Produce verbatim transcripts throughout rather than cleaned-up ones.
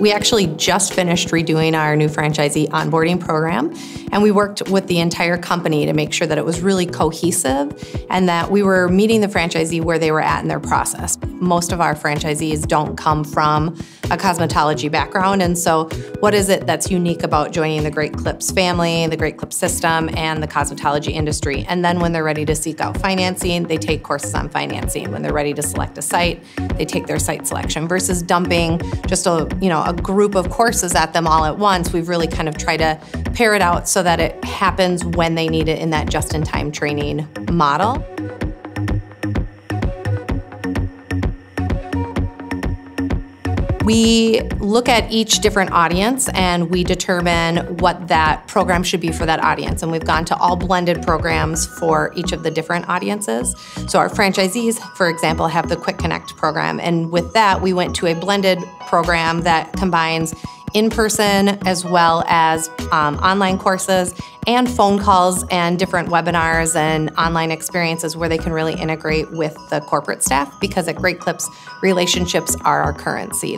We actually just finished redoing our new franchisee onboarding program, and we worked with the entire company to make sure that it was really cohesive and that we were meeting the franchisee where they were at in their process. Most of our franchisees don't come from a cosmetology background, and so what is it that's unique about joining the Great Clips family, the Great Clips system, and the cosmetology industry? And then when they're ready to seek out financing, they take courses on financing. When they're ready to select a site, they take their site selection versus dumping just a, you know, a group of courses at them all at once. We've really kind of tried to pare it out so that it happens when they need it in that just-in-time training model. We look at each different audience and we determine what that program should be for that audience. And we've gone to all blended programs for each of the different audiences. So our franchisees, for example, have the Quick Connect program. And with that, we went to a blended program that combines in-person as well as um, online courses and phone calls and different webinars and online experiences where they can really integrate with the corporate staff, because at Great Clips, relationships are our currency.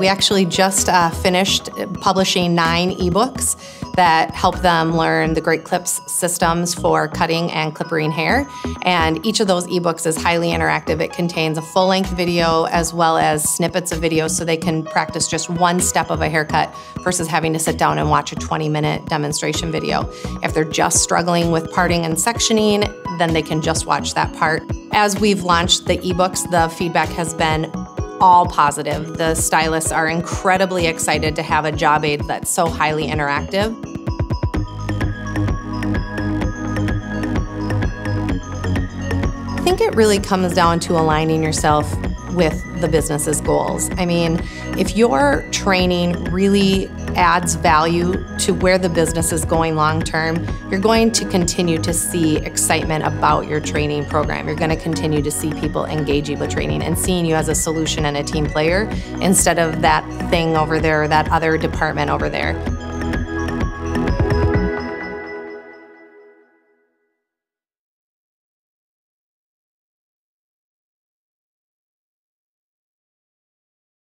We actually just uh, finished publishing nine ebooks that help them learn the Great Clips systems for cutting and clippering hair. And each of those ebooks is highly interactive. It contains a full-length video as well as snippets of video, so they can practice just one step of a haircut versus having to sit down and watch a twenty-minute demonstration video. If they're just struggling with parting and sectioning, then they can just watch that part. As we've launched the ebooks, the feedback has been all positive. The stylists are incredibly excited to have a job aid that's so highly interactive. I think it really comes down to aligning yourself with the business's goals. I mean, if your training really adds value to where the business is going long term, you're going to continue to see excitement about your training program. You're going to continue to see people engaging with training and seeing you as a solution and a team player instead of that thing over there, that other department over there.